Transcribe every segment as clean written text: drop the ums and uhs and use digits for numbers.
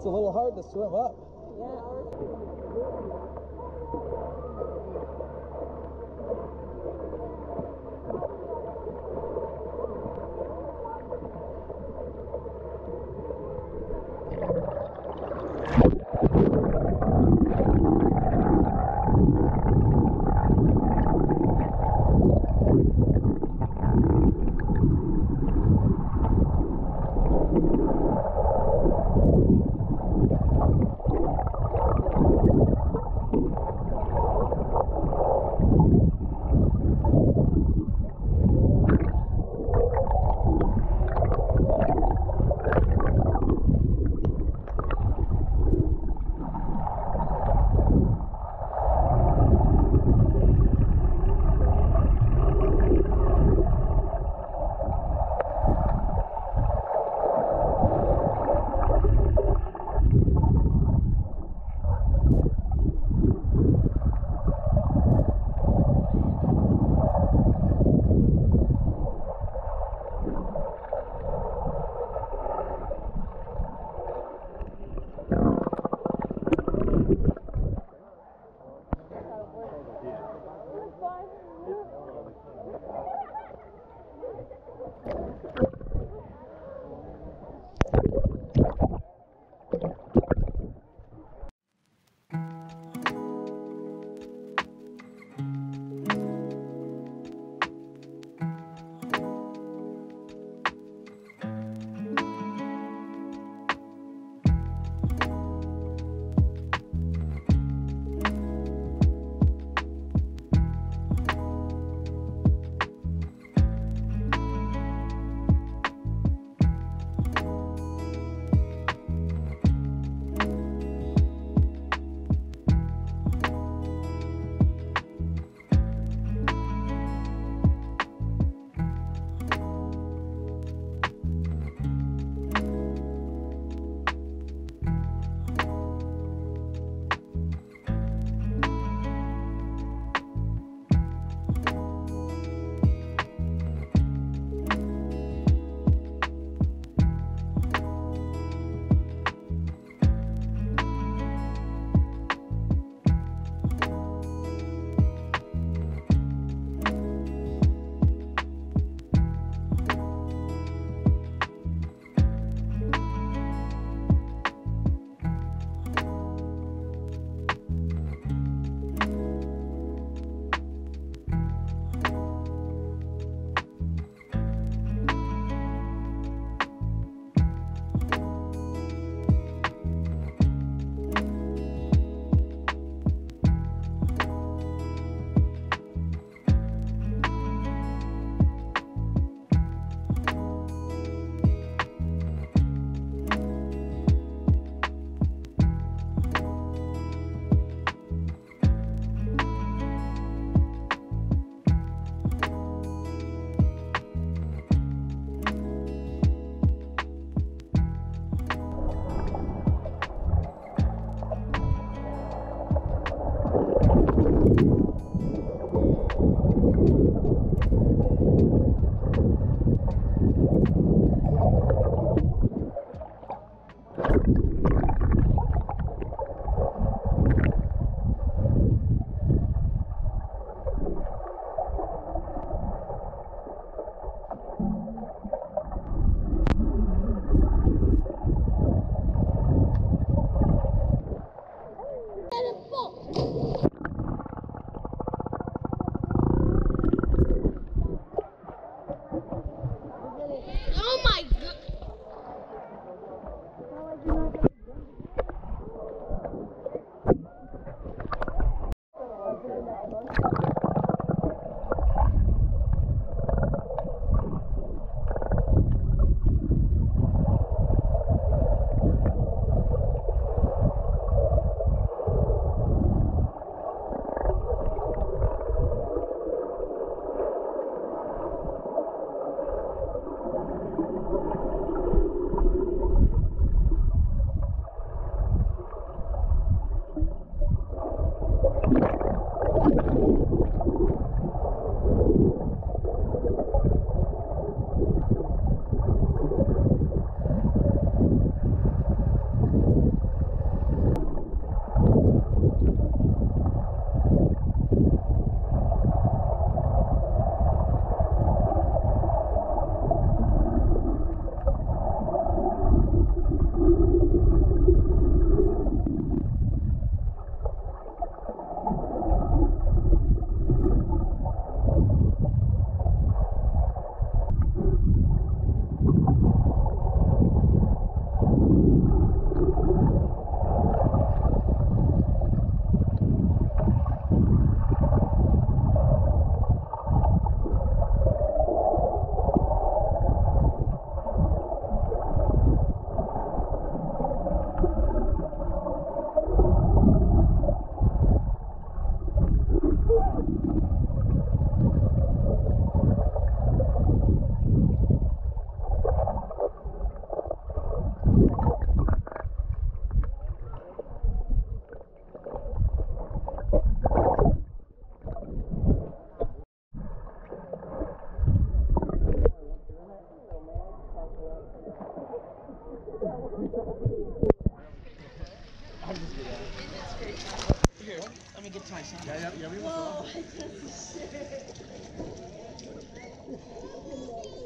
It's a little hard to swim up. Yeah.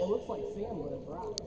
It looks like Sam would have brought.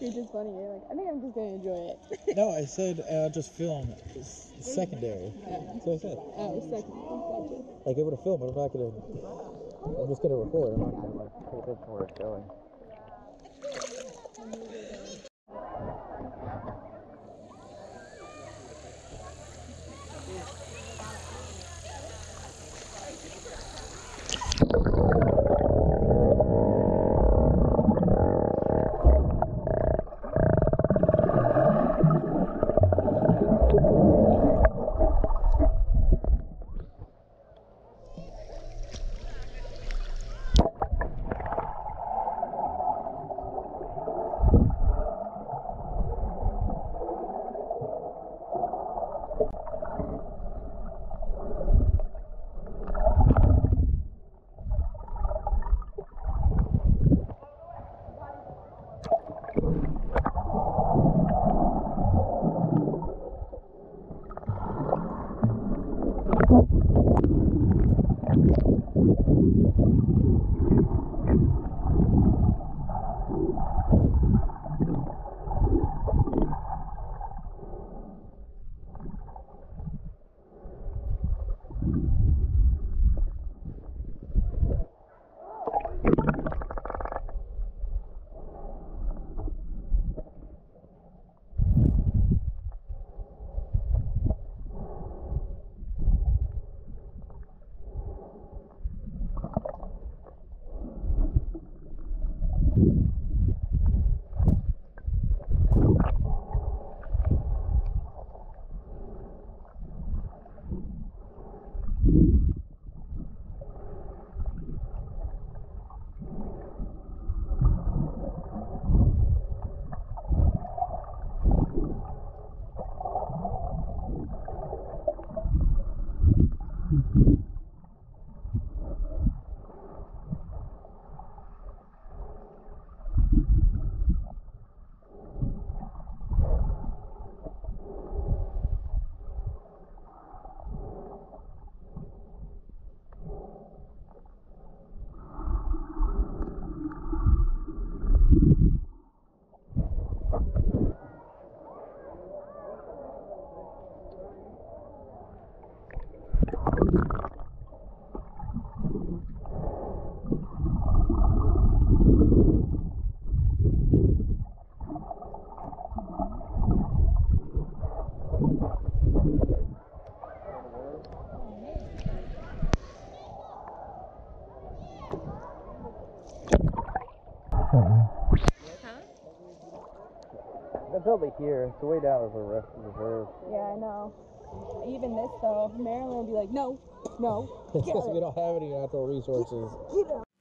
You're just funny. You're like, I think I'm just gonna enjoy it. No, I said just film it. It's secondary. So I said. Oh, secondary. Gotcha. Like, able to film it. I'm not gonna. I'm just gonna record. I'm not gonna like take it for it going. Probably here. It's way down as a reserve. Yeah, I know. Even this though, Maryland would be like, no, no. Because we don't have any natural resources. Get out.